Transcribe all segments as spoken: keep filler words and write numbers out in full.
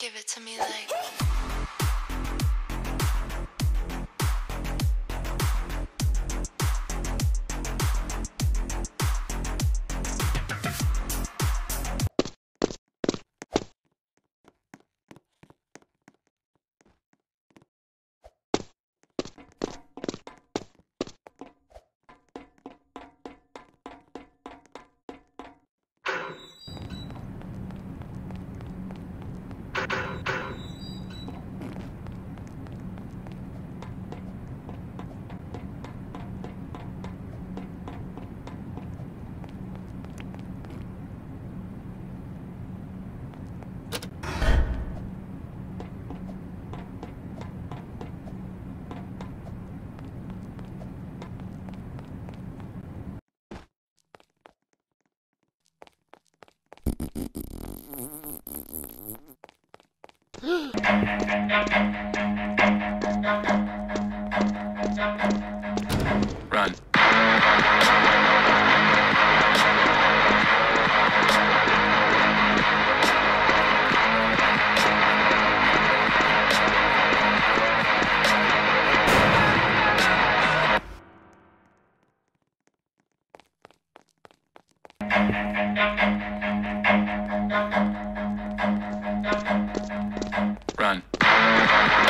Give it to me like... Run. Run.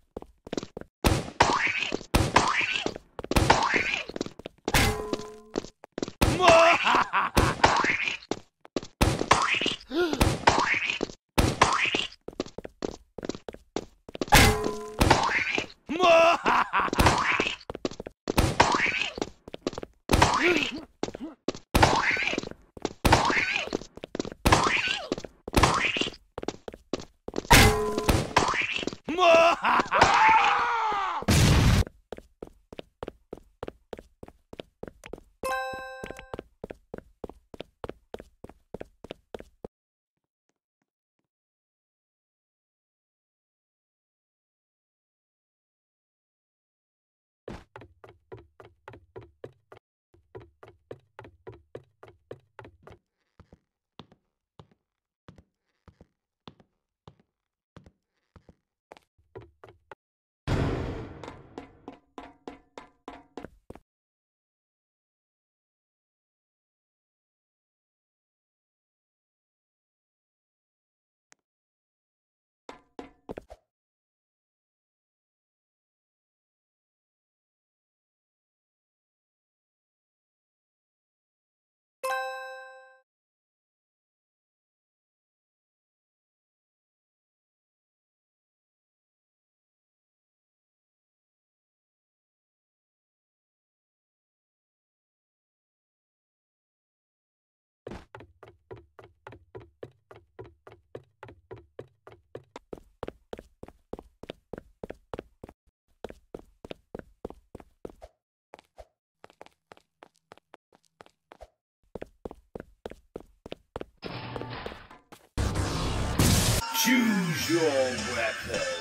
Choose your weapon.